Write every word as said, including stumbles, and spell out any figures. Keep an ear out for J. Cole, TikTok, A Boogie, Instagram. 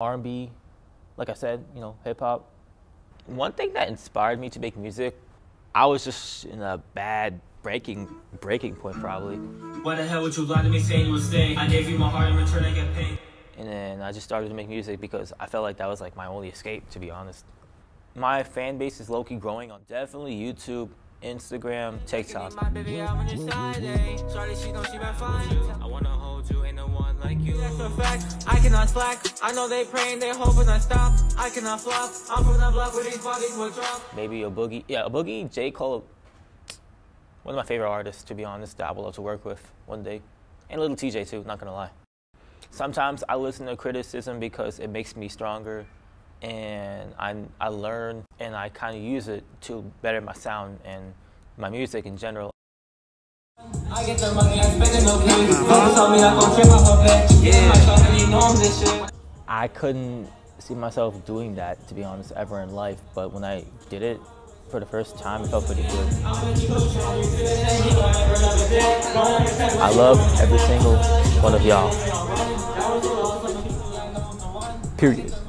R and B, like I said, you know, hip hop. One thing that inspired me to make music, I was just in a bad breaking breaking point probably. Why the hell would you lie to me saying you would stay? I gave you my heart in return, I get paid. And then I just started to make music because I felt like that was like my only escape, to be honest. My fan base is low-key growing on definitely YouTube, Instagram, TikTok. I wanna hold you, ain't no one like you. That's a fact. I cannot slack. I know they praying, they hoping I stop. I cannot flop. I'm from the block where these bodies will drop. Maybe a Boogie, yeah, a Boogie, J. Cole, one of my favorite artists, to be honest, that I would love to work with one day, and a little T J too. Not gonna lie. Sometimes I listen to criticism because it makes me stronger, and I I learn and I kind of use it to better my sound and my music in general. I get the money, I spend it, no please. Don't tell me I'm gonna trip off of it. Yeah, I totally know this shit. I couldn't see myself doing that, to be honest, ever in life. But when I did it for the first time, it felt pretty good. I love every single one of y'all. Period.